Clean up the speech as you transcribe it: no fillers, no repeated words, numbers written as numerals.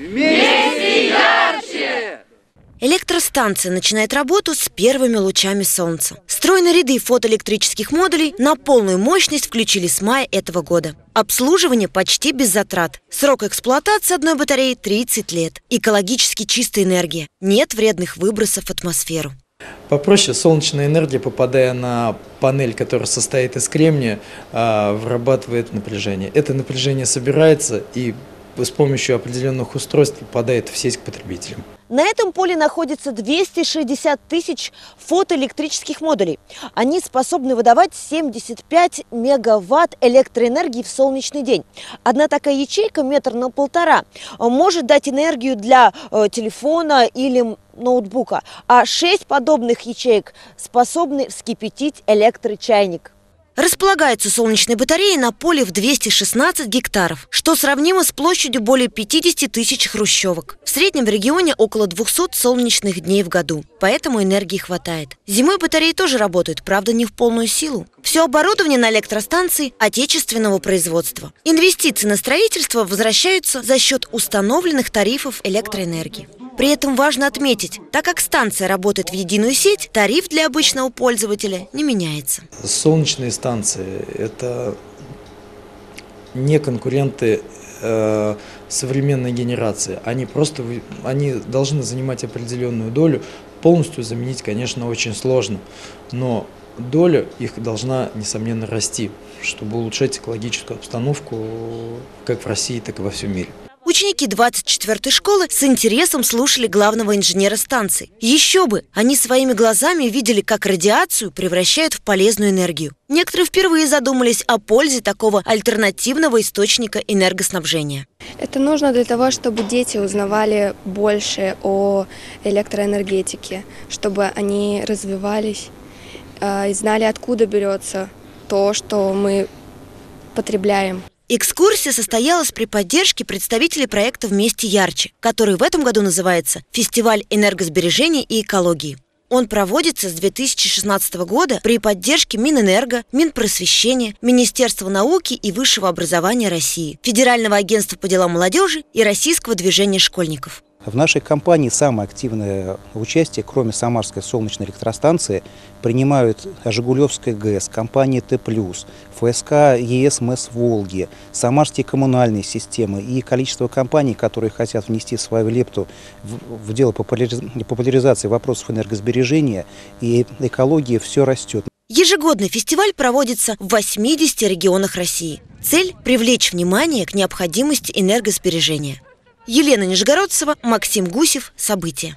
Вместе ярче! Электростанция начинает работу с первыми лучами солнца. Стройные ряды фотоэлектрических модулей на полную мощность включили с мая этого года. Обслуживание почти без затрат. Срок эксплуатации одной батареи 30 лет. Экологически чистая энергия. Нет вредных выбросов в атмосферу. Попроще, солнечная энергия, попадая на панель, которая состоит из кремния, вырабатывает напряжение. Это напряжение собирается и с помощью определенных устройств попадает в сеть к потребителям. На этом поле находится 260 тысяч фотоэлектрических модулей. Они способны выдавать 75 мегаватт электроэнергии в солнечный день. Одна такая ячейка, метр на полтора, может дать энергию для телефона или ноутбука. А 6 подобных ячеек способны вскипятить электрочайник. Располагаются солнечные батареи на поле в 216 гектаров, что сравнимо с площадью более 50 тысяч хрущевок. В среднем в регионе около 200 солнечных дней в году, поэтому энергии хватает. Зимой батареи тоже работают, правда, не в полную силу. Все оборудование на электростанции отечественного производства. Инвестиции на строительство возвращаются за счет установленных тарифов электроэнергии. При этом важно отметить, так как станция работает в единую сеть, тариф для обычного пользователя не меняется. Солнечные станции – это не конкуренты современной генерации. Они должны занимать определенную долю. Полностью заменить, конечно, очень сложно, но доля их должна, несомненно, расти, чтобы улучшать экологическую обстановку как в России, так и во всем мире. Ученики 24 школы с интересом слушали главного инженера станции. Еще бы! Они своими глазами видели, как радиацию превращают в полезную энергию. Некоторые впервые задумались о пользе такого альтернативного источника энергоснабжения. Это нужно для того, чтобы дети узнавали больше о электроэнергетике, чтобы они развивались и знали, откуда берется то, что мы потребляем. Экскурсия состоялась при поддержке представителей проекта «Вместе ярче», который в этом году называется «Фестиваль энергосбережения и экологии». Он проводится с 2016 года при поддержке Минэнерго, Минпросвещения, Министерства науки и высшего образования России, Федерального агентства по делам молодежи и Российского движения школьников. В нашей компании самое активное участие, кроме Самарской солнечной электростанции, принимают Жигулевская ГЭС, компания Т-Плюс, ФСК ЕС МЭС Волги, Самарские коммунальные системы и количество компаний, которые хотят внести свою лепту в дело популяризации вопросов энергосбережения и экологии, все растет. Ежегодный фестиваль проводится в 80 регионах России. Цель – привлечь внимание к необходимости энергосбережения. Елена Нижегородцева, Максим Гусев. События.